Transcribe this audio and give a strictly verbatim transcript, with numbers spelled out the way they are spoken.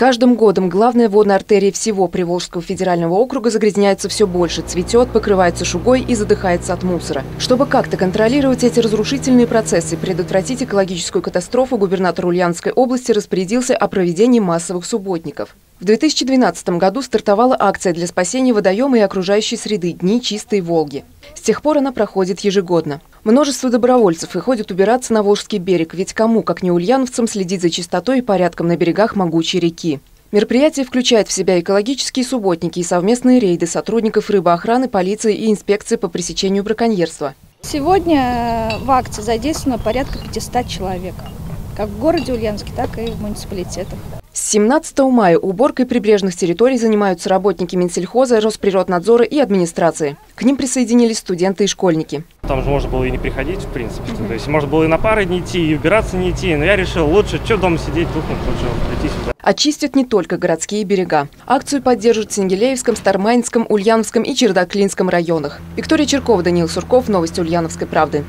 каждым годом главная водная артерия всего Приволжского федерального округа загрязняется все больше, цветет, покрывается шугой и задыхается от мусора. Чтобы как-то контролировать эти разрушительные процессы и предотвратить экологическую катастрофу, губернатор Ульяновской области распорядился о проведении массовых субботников. В две тысячи двенадцатом году стартовала акция для спасения водоема и окружающей среды «Дни чистой Волги». С тех пор она проходит ежегодно. Множество добровольцев выходит убираться на Волжский берег, ведь кому, как не ульяновцам, следить за чистотой и порядком на берегах могучей реки. Мероприятие включает в себя экологические субботники и совместные рейды сотрудников рыбоохраны, полиции и инспекции по пресечению браконьерства. Сегодня в акции задействовано порядка пятисот человек, как в городе Ульяновске, так и в муниципалитетах. С семнадцатого мая уборкой прибрежных территорий занимаются работники Минсельхоза, Росприроднадзора и администрации. К ним присоединились студенты и школьники. Там же можно было и не приходить, в принципе. Mm-hmm. То есть можно было и на пары не идти, и убираться не идти. Но я решил, лучше что дома сидеть, тухнуть, лучше прийти сюда. Очистят не только городские берега. Акцию поддержат в Сенгелеевском, Стармайском, Ульяновском и Чердаклинском районах. Виктория Черкова, Даниил Сурков, новости Ульяновской правды.